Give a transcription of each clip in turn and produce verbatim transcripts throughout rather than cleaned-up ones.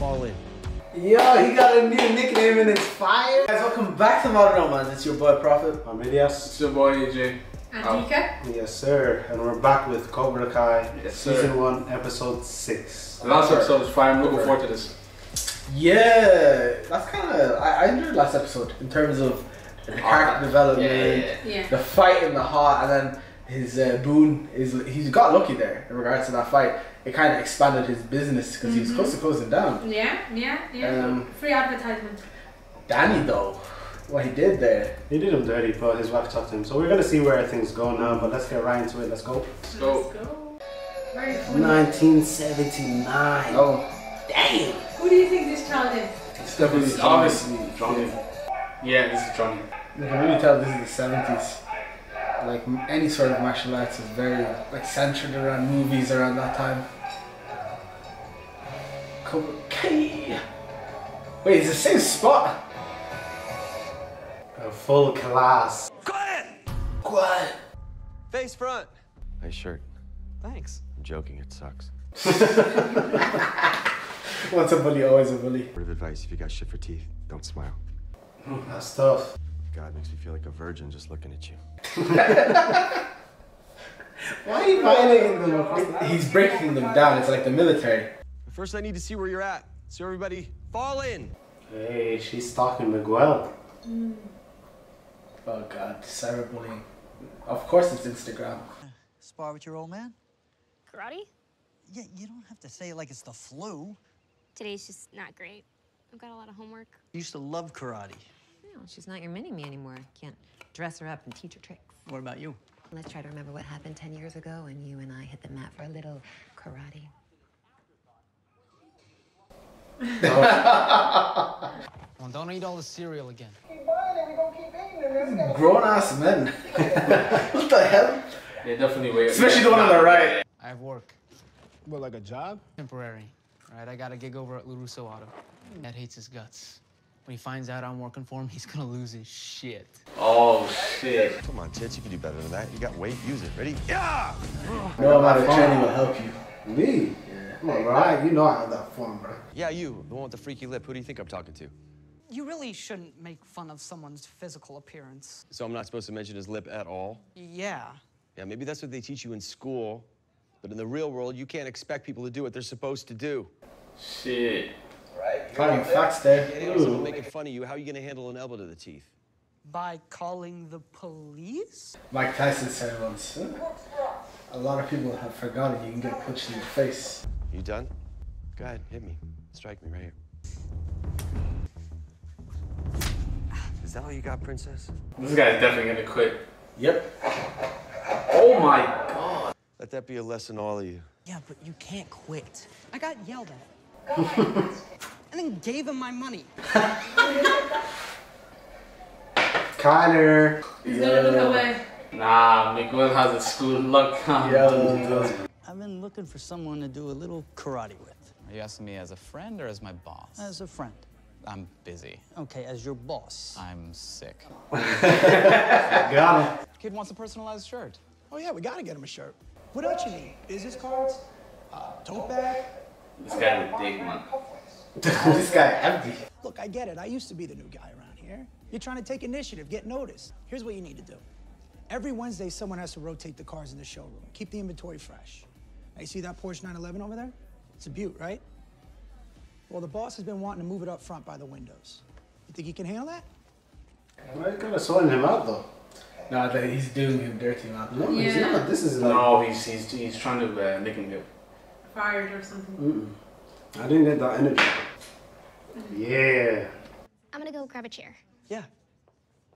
fall in. Yo, he got a new nickname and it's fire. Guys, welcome back to Modern Nomads. It's your boy Prophet. I'm Ilyas. It's your boy A J. And Nika. Oh. Yes, sir. And we're back with Cobra Kai. Yes, sir. Season one, episode six. The last episode was fire. I'm looking forward to this. Yeah, that's kind of. I, I enjoyed last episode in terms of the character development, yeah, yeah, yeah. the fight in the heart, and then his uh, boon is he's got lucky there in regards to that fight. It kind of expanded his business because mm-hmm. he was close to closing down. Yeah, yeah, yeah. Um, Free advertisement. Danny though, what he did there. He did him dirty, but his wife talked to him. So we're gonna see where things go now. But let's get right into it. Let's go. Let's go. Let's go. nineteen seventy-nine. Oh, damn. Who do you think this child is? It's definitely it's obviously Johnny. Yeah. yeah, this is Johnny. You can really tell this is the seventies. Like any sort of martial arts is very like centered around movies around that time. Cobra Kai. Wait, it's the same spot. A full class. Quiet. Quiet. Face front. Nice shirt. Thanks. I'm joking. It sucks. Once a bully, always a bully. Word of advice: if you got shit for teeth, don't smile. Mm, that's tough. God, it makes me feel like a virgin just looking at you. Why are you violating them? He's breaking them down. It's like the military. First, I need to see where you're at. So everybody, fall in. Hey, she's stalking Miguel. Mm. Oh God, cyberbullying. Of course, it's Instagram. Spar with your old man? Karate? Yeah, you don't have to say it like it's the flu. Today's just not great. I've got a lot of homework. You used to love karate. No, she's not your mini-me anymore. Can't dress her up and teach her tricks. What about you? Let's try to remember what happened ten years ago when you and I hit the mat for a little karate. Oh. Well, don't eat all the cereal again. Keep buying it, we gonna keep eating it. Grown-ass men. What the hell? Yeah, definitely way. Especially the one on the right. I have work. What, like a job? Temporary. Right, I got a gig over at LaRusso Auto. Dad hates his guts. When he finds out I'm working for him, he's gonna lose his shit. Oh, shit. Come on, tits, you can do better than that. You got weight, use it. Ready? Yeah! No amount of training will help you. Me? Yeah. Come on, bro. I, you know I have that form, bro. Yeah, you, the one with the freaky lip. Who do you think I'm talking to? You really shouldn't make fun of someone's physical appearance. So I'm not supposed to mention his lip at all? Yeah. Yeah, maybe that's what they teach you in school, but in the real world, you can't expect people to do what they're supposed to do. Shit. Right? Finding facts there. Yeah, someone making fun of you. How are you going to handle an elbow to the teeth? By calling the police? Mike Tyson said once, huh? A lot of people have forgotten you can get punched in the face. You done? Go ahead, hit me. Strike me right here. Is that all you got, princess? This guy's definitely going to quit. Yep. Oh my God. Let that be a lesson all of you. Yeah, but you can't quit. I got yelled at. And then gave him my money. Connor. He's yeah. gonna look away. Nah, Miguel has a school luck. Yeah. I've been looking for someone to do a little karate with. Are you asking me as a friend or as my boss? As a friend. I'm busy. Okay, as your boss. I'm sick. Got him. Kid wants a personalized shirt. Oh yeah, we gotta get him a shirt. What else you need? Business cards? Uh, tote bag? This guy would dig, man. This guy empty. Look, I get it. I used to be the new guy around here. You're trying to take initiative, get noticed. Here's what you need to do. Every Wednesday, someone has to rotate the cars in the showroom. Keep the inventory fresh. Now, you see that Porsche nine eleven over there? It's a beaut, right? Well, the boss has been wanting to move it up front by the windows. You think he can handle that? Why are you kind of sorting him out, though? No, that he's doing him dirty, man. No, yeah. he's not. This is like, no, he's he's he's trying to uh, make him get fired or something. Mm-mm. I didn't get that energy. Mm-hmm. Yeah. I'm gonna go grab a chair. Yeah.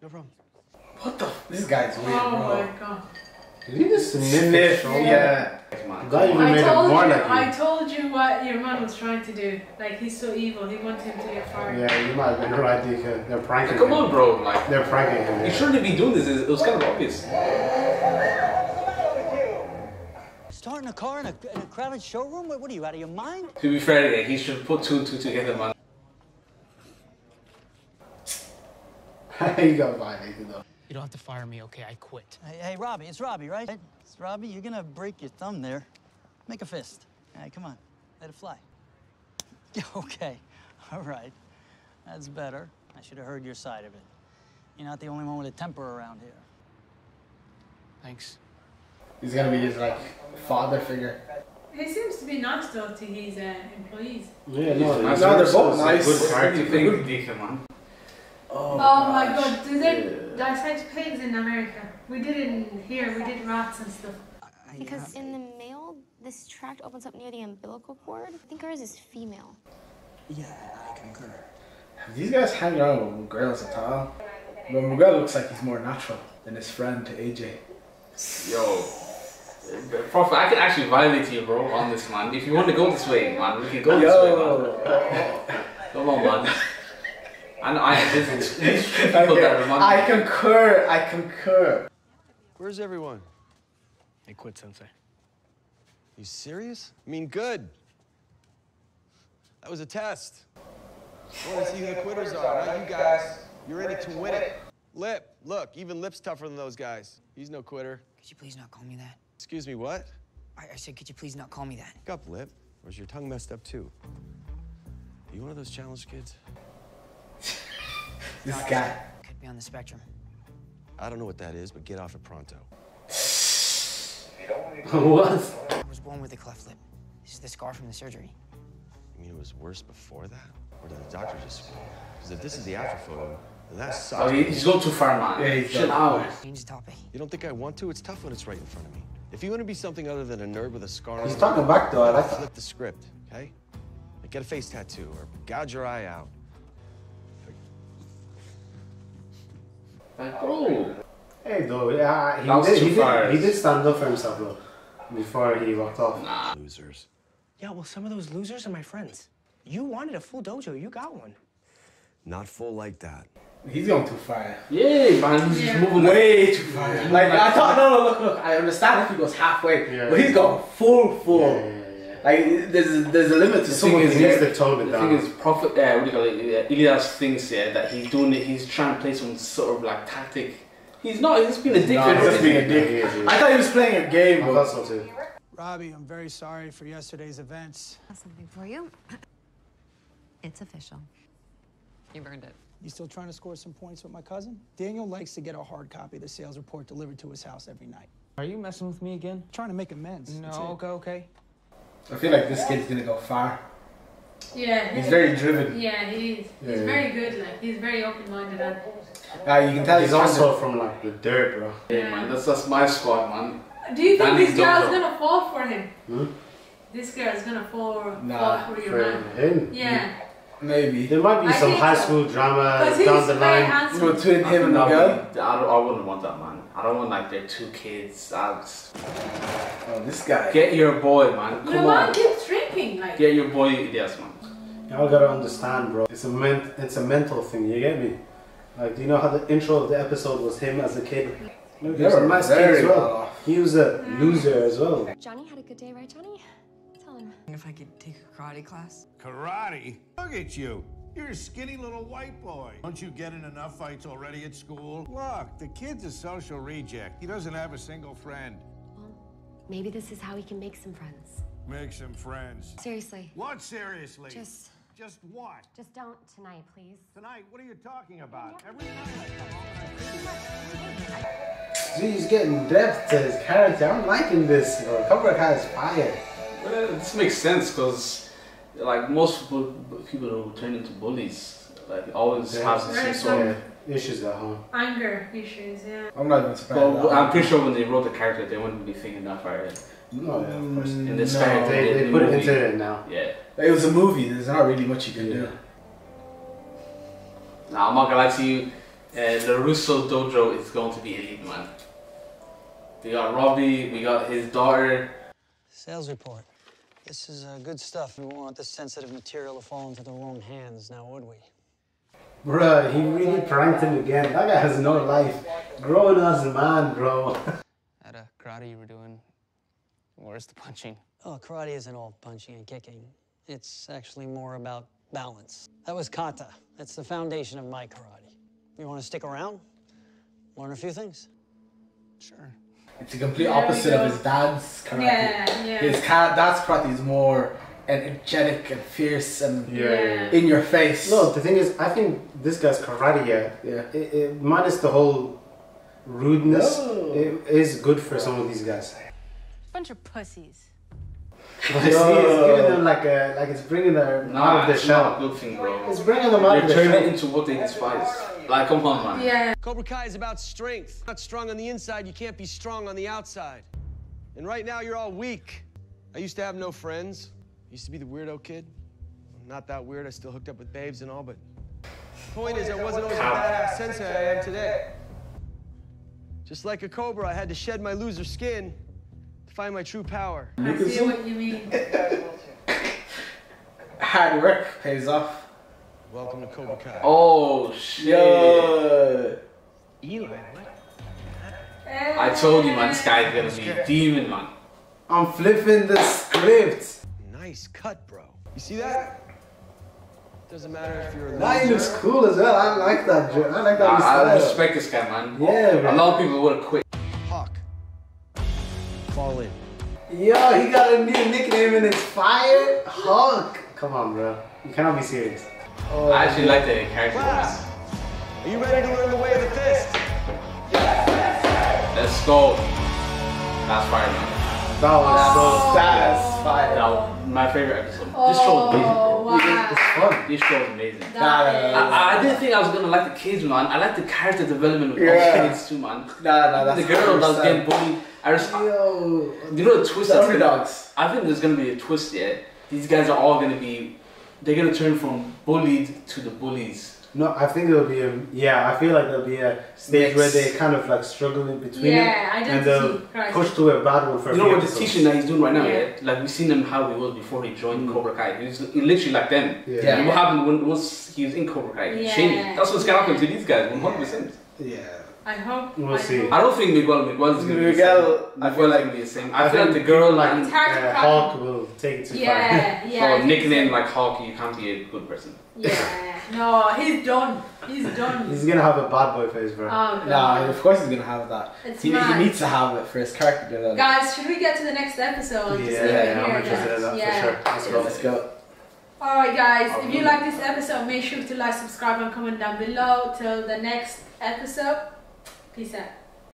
No problem. What the? This guy's weird, oh bro. Oh my God. Did he just sniff? Yeah. yeah. I told you. I told you what your man was trying to do. Like he's so evil. He wanted him to get fired. Yeah, you might have been right. They're pranking. Come on, bro. Like they're pranking him. You shouldn't be doing this. It was kind of obvious. Starting a car in a, in a crowded showroom? What, what are you out of your mind? To be fair, he should put two and two together, man. You got violated though. You don't have to fire me, okay? I quit. Hey, hey, Robbie, it's Robbie, right? It's Robbie, you're gonna break your thumb there. Make a fist. All right, come on, let it fly. Okay, all right. That's better. I should have heard your side of it. You're not the only one with a temper around here. Thanks. He's gonna be his, like, father figure. He seems to be nice, though, to his uh, employees. Yeah, no, nice. No, they're both nice. Good character thing. Oh, oh my god, do they yeah. dissect pigs in America? We didn't here, we did rats and stuff. Because in the male, this tract opens up near the umbilical cord. I think ours is female. Yeah, I concur. These guys hang around with girls at all. But Miguel looks like he's more natural than his friend to A J. Yo, Prophet, I can actually violate you, bro, on this, man. If you want to go this way, man, we can go Yo. this way, man. Come on, man. And I, this, this people that remind I concur, I concur. Where's everyone? They quit, Sensei. You serious? I mean, good. That was a test. I want to see who the quitters are, not you guys. You're in it to win it. Lip, look, even Lip's tougher than those guys. He's no quitter. Could you please not call me that? Excuse me, what? I, I said, could you please not call me that? Pick up, Lip, or is your tongue messed up too? Are you one of those challenge kids? This guy. Could be on the spectrum. I don't know what that is, but get off it pronto. What? I was born with a cleft lip. This is the scar from the surgery. You mean it was worse before that? Or did the doctor just... Because if this is the after photo, then that sucks. Oh, he's going too far, man. Yeah, he's shit out. Change the topic. You don't think I want to? It's tough when it's right in front of me. If you want to be something other than a nerd with a scar... He's talking back, though. I like that. Flip the script, okay? Like, get a face tattoo or gouge your eye out. Like, oh. Hey, though, yeah, he, did, he, did, he did stand up for himself, though, before he walked off. Nah. Losers. Yeah, well, some of those losers are my friends. You wanted a full dojo, you got one. Not full like that. He's going too far. Yeah, man, he's yeah. moving way too far. Yeah. Like, I thought, no, no, look, look, I understand if he goes halfway, yeah. but he's going full, full. Yeah, yeah, yeah. Like, there's, there's a limit to the someone who needs to tone it down. The thing is, Prophet, uh, what do you call it, Elias thinks yeah, that he's doing it, he's trying to play some sort of, like, tactic. He's not, he's just being a dick. No, he's just being a dick. I thought he was playing a game, but that's so too. Robbie, I'm very sorry for yesterday's events. I have something for you. It's official. You've earned it. You still trying to score some points with my cousin? Daniel likes to get a hard copy of the sales report delivered to his house every night. Are you messing with me again? I'm trying to make amends. No, okay, okay. I feel like this kid's gonna go far. Yeah. He's very driven. Yeah, he is. Yeah. He's very good, like, he's very open-minded. Uh, you can tell he's also from, like, the dirt, bro. Yeah, yeah, man, that's, that's my squad, man. Do you think this girl's gonna fall for him? Hmm? This girl's gonna fall, nah, fall for your man? Him? Yeah. Maybe. There might be I some high school drama down the line between him and the girl. I, I wouldn't want that, man. I don't want, like, their two kids. I just... Oh, this guy. Get your boy, man. Come on. The keeps drinking, like... Get your boy, yes, man. Y'all gotta understand, bro. It's a men it's a mental thing. You get me? Like, do you know how the intro of the episode was him as a kid? Look, he was a nice kid as well. He was a loser as well. Johnny had a good day, right, Johnny? Tell him. If I could take a karate class. Karate? Look at you. You're a skinny little white boy. Don't you get in enough fights already at school? Look, the kid's a social reject. He doesn't have a single friend. Well, maybe this is how he can make some friends. Make some friends. Seriously. What seriously? Just... Just what? Just don't tonight, please. Tonight? What are you talking about? Yeah. Every night I come home. He's getting depth to his character. I'm liking this, you know. Cobra Kai is fire. Well, this makes sense because, like, most people who turn into bullies, like, always yeah. have some sort of issues at home. Anger issues, yeah. I'm not even surprised. Well, I'm pretty sure when they wrote the character, they wouldn't be thinking that far. No, yeah, of course. In this no, character, they, they, they put movie. It into it now. Yeah. It was a movie, there's not really much you can yeah. do. Nah, I'm not gonna lie to you, uh, the Russo Dojo is going to be elite, man. We got Robbie, we got his daughter. Sales report. This is uh, good stuff. We won't want this sensitive material to fall into the wrong hands, now would we? Bruh, he really pranked him again. That guy has no life. Grown ass man, bro. At a karate you were doing. Where's the punching? Oh, karate isn't all punching and kicking. It's actually more about balance. That was kata. That's the foundation of my karate. You want to stick around? Learn a few things? Sure. It's the complete opposite of his dad's karate. Yeah, yeah. His dad's karate is more energetic and fierce and yeah, yeah. in your face. No, the thing is, I think this guy's karate, yeah, yeah. It, it, minus the whole rudeness, no. it is good for yeah. some of these guys. Bunch of pussies. No. See, it's giving them like a, like it's bringing them nah, out of the shell. Good thing, bro. It's bringing them out You're of the shell. They're turning into what they despise. Like, come on, man. Yeah. Cobra Kai is about strength. Not strong on the inside, you can't be strong on the outside. And right now, you're all weak. I used to have no friends. I used to be the weirdo kid. I'm not that weird. I still hooked up with babes and all, but the point is, I wasn't always the badass sensei I am today. Just like a cobra, I had to shed my loser skin. Find my true power. I see what you mean. Hard work pays off. Welcome to Cobra Kai. Oh shit! Yo. Eli, what? Hey. I told you, man. This guy's gonna be a demon, man. I'm flipping the script. Nice cut, bro. You see that? Doesn't matter if you're. A that looks cool as well. I like that. I like that. I, I respect this guy, man. Yeah, bro. A lot of people would have quit. Hawk. Fall in. Yo, he got a new nickname and it's Fire Hawk. Come on, bro. You cannot be serious. Oh, I actually man. like the character. Wow. Are you ready to learn the way of the fist? Yes. Let's go. That's fire, man. That was oh. so that's fire. That my favorite episode. Oh, this show is amazing. Bro. Wow. It's fun. This show is amazing. That that is. I, I didn't think I was gonna like the kids, man. I like the character development with yeah. all the kids too, man. Nah, nah, that's the girl that was getting bullied. I just, Yo, I, you know the twist that's dogs. I think there's gonna be a twist yet. These guys are all gonna be, they're gonna turn from bullied to the bullies. No, I think there'll be a, yeah, I feel like there'll be a stage Mix. where they kind of like struggle in between yeah, I and they'll push to a battle for you a know what the teaching that he's doing right now, yeah. yeah? Like we've seen him how he was before he joined mm. Cobra Kai. He's literally like them. Yeah. yeah. And what happened when, once he was in Cobra Kai? Yeah. Changed. That's what's gonna happen to these guys, one hundred percent. Yeah. yeah. I hope. We'll I see. Hope. I don't think Miguel Miguel is going to be the same. I feel like be the same. I, I feel like the girl like uh, Hawk will take it too yeah, far. Yeah, so nickname like Hawk, you can't be a good person. Yeah. No, he's done. He's done. He's gonna have a bad boy face, bro. Um, nah, of course he's gonna have that. It's he, he needs to have it for his character development. Guys, should we get to the next episode? Yeah, to yeah, yeah I'm interested in that yeah. for sure. Let's go. Let's go. Alright guys, I'll if you like this episode, make sure to like, subscribe, and comment down below. Till the next episode. Peace out.